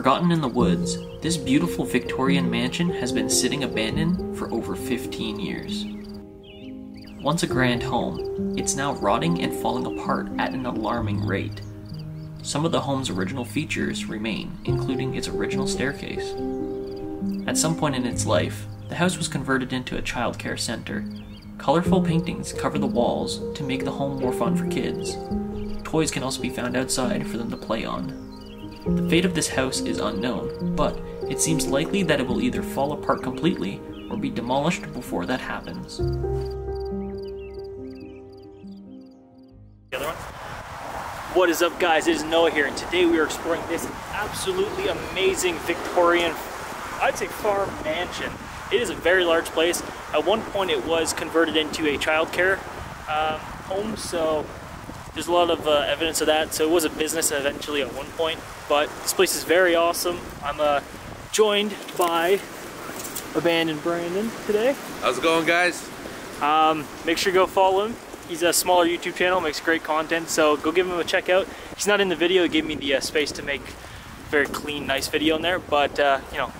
Forgotten in the woods, this beautiful Victorian mansion has been sitting abandoned for over 15 years. Once a grand home, it's now rotting and falling apart at an alarming rate. Some of the home's original features remain, including its original staircase. At some point in its life, the house was converted into a childcare center. Colorful paintings cover the walls to make the home more fun for kids. Toys can also be found outside for them to play on. The fate of this house is unknown, but it seems likely that it will either fall apart completely or be demolished before that happens. The other one? What is up, guys? It is Noah here, and today we are exploring this absolutely amazing Victorian, I'd say farm mansion. It is a very large place. At one point it was converted into a childcare home, so there's a lot of evidence of that. So it was a business eventually at one point, but this place is very awesome. I'm joined by Abandoned Brandon today. How's it going, guys? Make sure you go follow him. He's a smaller YouTube channel, makes great content, so go give him a check out. He's not in the video, he gave me the space to make a very clean, nice video in there, but you know,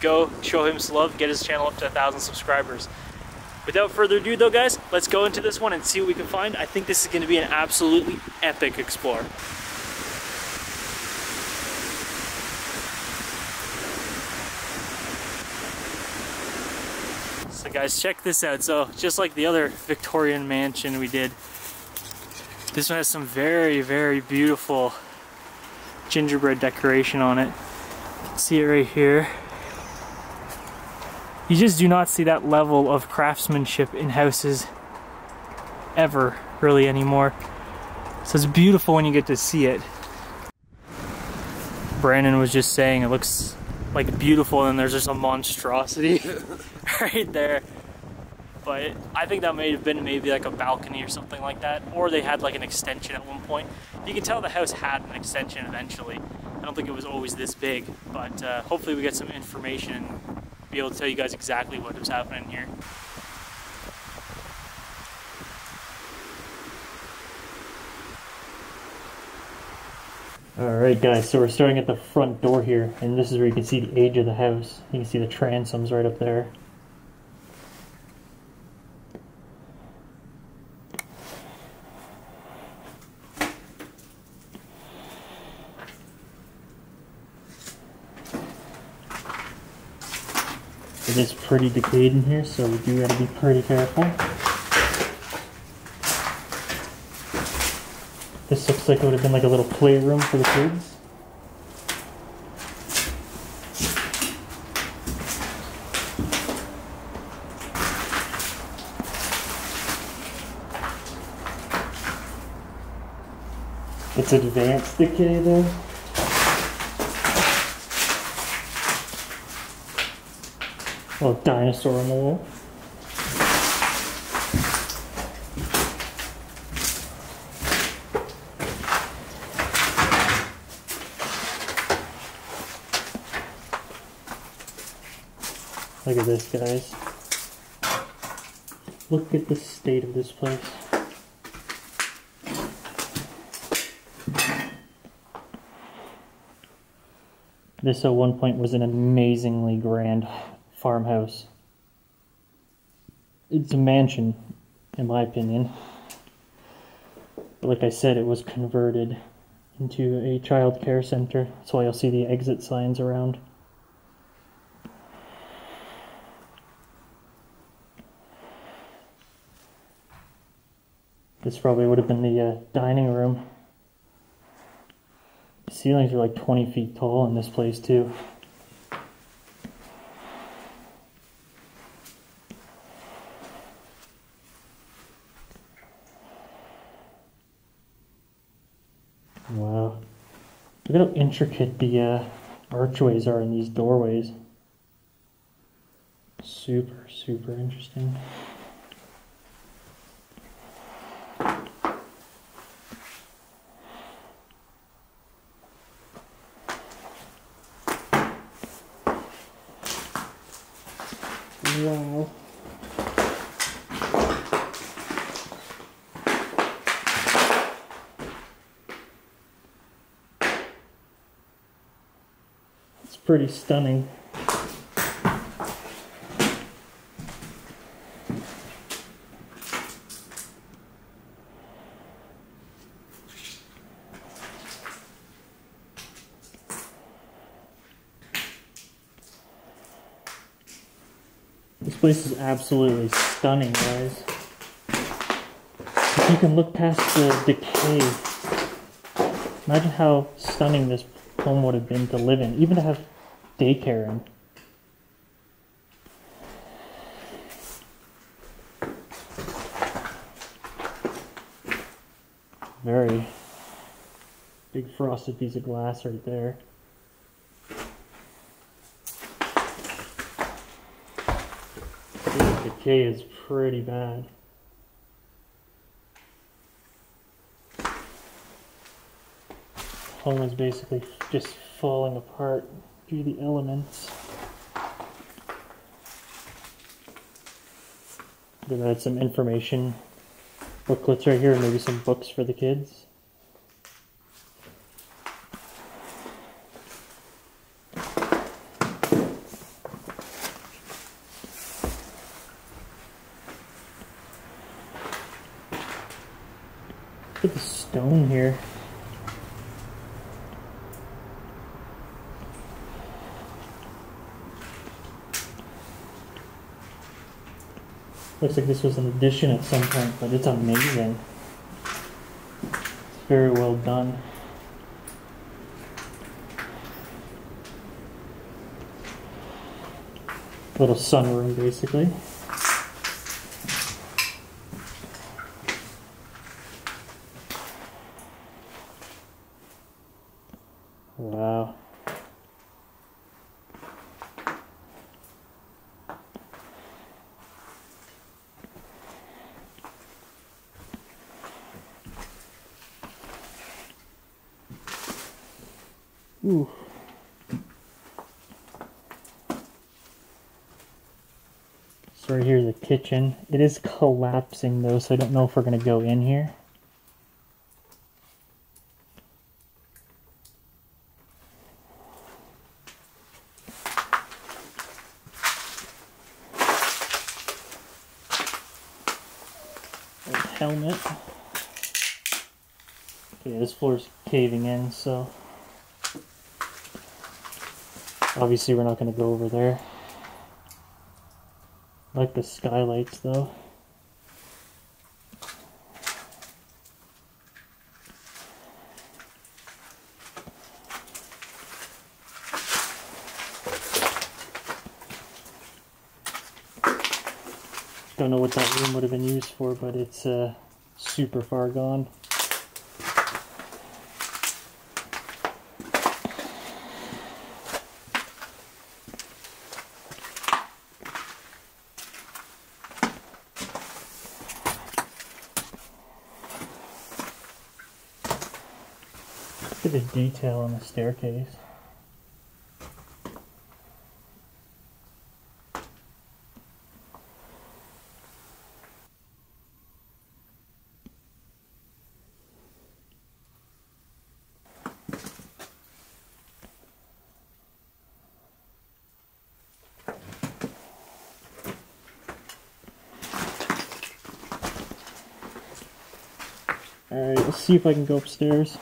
go show him some love, get his channel up to 1,000 subscribers. Without further ado though, guys, let's go into this one and see what we can find. I think this is going to be an absolutely epic explore. So guys, check this out. So just like the other Victorian mansion we did, this one has some very, very beautiful gingerbread decoration on it. You can see it right here. You just do not see that level of craftsmanship in houses ever, really, anymore. So it's beautiful when you get to see it. Brandon was just saying it looks like beautiful, and there's just a monstrosity right there. But I think that may have been maybe like a balcony or something like that, or they had like an extension at one point. You can tell the house had an extension eventually. I don't think it was always this big, but hopefully we get some information, be able to tell you guys exactly what was happening here. Alright guys, so we're starting at the front door here, and this is where you can see the age of the house. You can see the transoms right up there. It is pretty decayed in here, so we do gotta be pretty careful. This looks like it would have been like a little playroom for the kids. It's advanced decay though. A little dinosaur on the wall. Look at this, guys. Look at the state of this place. This at one point was an amazingly grand farmhouse. It's a mansion, in my opinion. But like I said, it was converted into a child care center. That's why you'll see the exit signs around. This probably would have been the dining room. The ceilings are like 20 feet tall in this place too. Wow. Look at how intricate the archways are in these doorways. Super, super interesting. Wow. pretty stunning. This place is absolutely stunning, guys. If you can look past the decay, imagine how stunning this home would have been to live in, even to have daycare in. Very big frosted piece of glass right there. The decay is pretty bad. Home is basically just falling apart due to the elements. They've had some information booklets right here, maybe some books for the kids. Look at the stone here. Looks like this was an addition at some point, but it's amazing. It's very well done. Little sunroom, basically. Wow. Ooh. So right here's the kitchen. It is collapsing though, so I don't know if we're going to go in here. A helmet. Okay, this floor's caving in, so obviously we're not going to go over there. I like the skylights though. Don't know what that room would have been used for, but it's super far gone. Look at the detail on the staircase. Alright, let's see if I can go upstairs.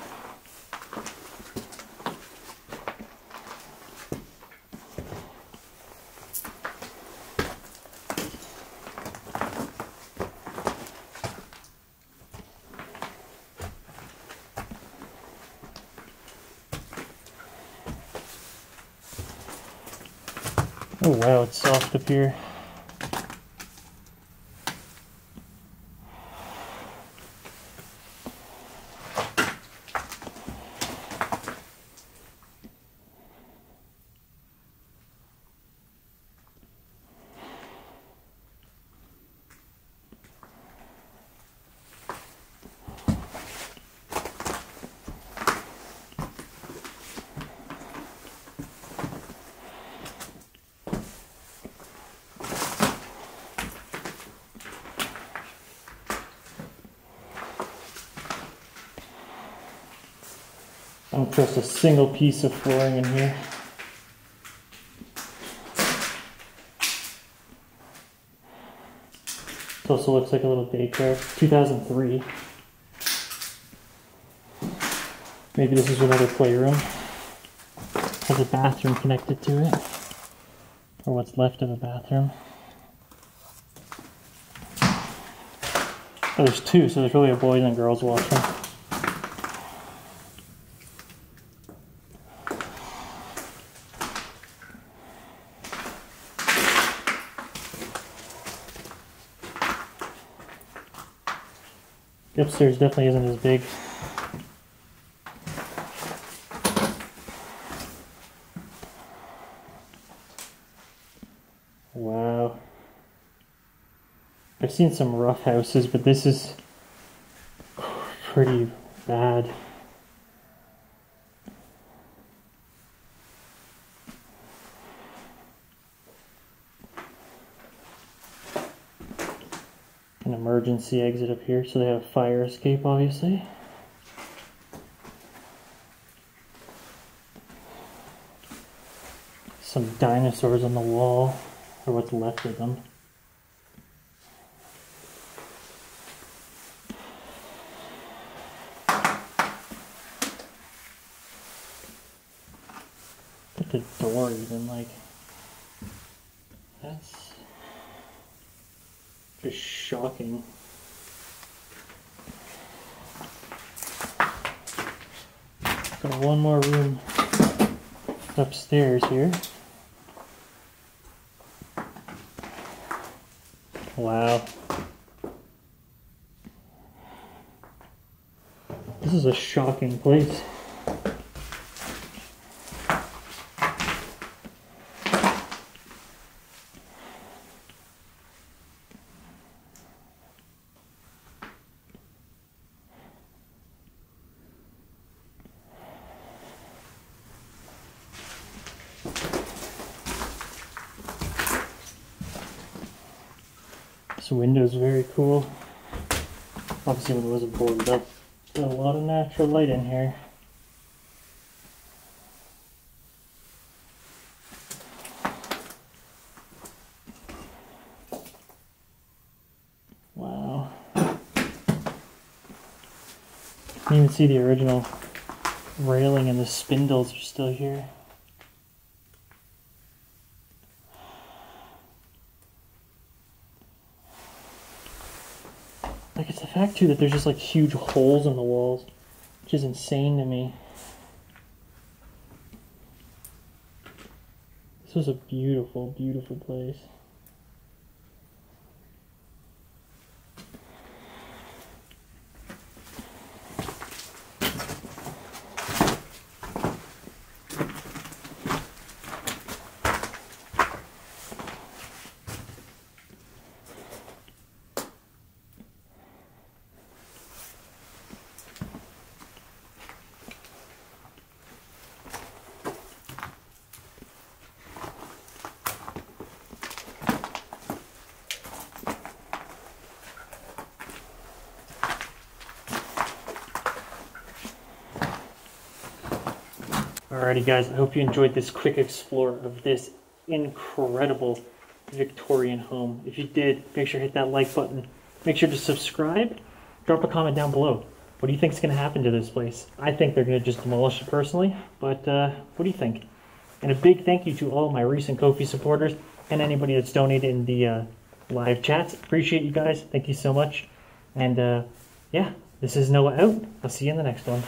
Oh wow, it's soft up here. I don't trust a single piece of flooring in here. This also looks like a little daycare. 2003. Maybe this is another playroom. Has a bathroom connected to it. Or what's left of a bathroom. Oh, there's two, so there's really a boys and girls washroom. The upstairs definitely isn't as big. Wow. I've seen some rough houses, but this is pretty bad. An emergency exit up here, so they have a fire escape, obviously. Some dinosaurs on the wall, or what's left of them. Look at the door even, like, that's... just shocking. Got one more room upstairs here. Wow. This is a shocking place. This window is very cool. Obviously it wasn't boarded up. Got a lot of natural light in here. Wow. Can't even see the original railing, and the spindles are still here. Like, it's the fact too that there's just like huge holes in the walls, which is insane to me. This was a beautiful, beautiful place. Alrighty guys, I hope you enjoyed this quick explore of this incredible Victorian home. If you did, make sure to hit that like button. Make sure to subscribe. Drop a comment down below. What do you think is going to happen to this place? I think they're going to just demolish it personally, but what do you think? And a big thank you to all my recent Ko-fi supporters and anybody that's donated in the live chats. Appreciate you guys. Thank you so much. And yeah, this is Noah out. I'll see you in the next one.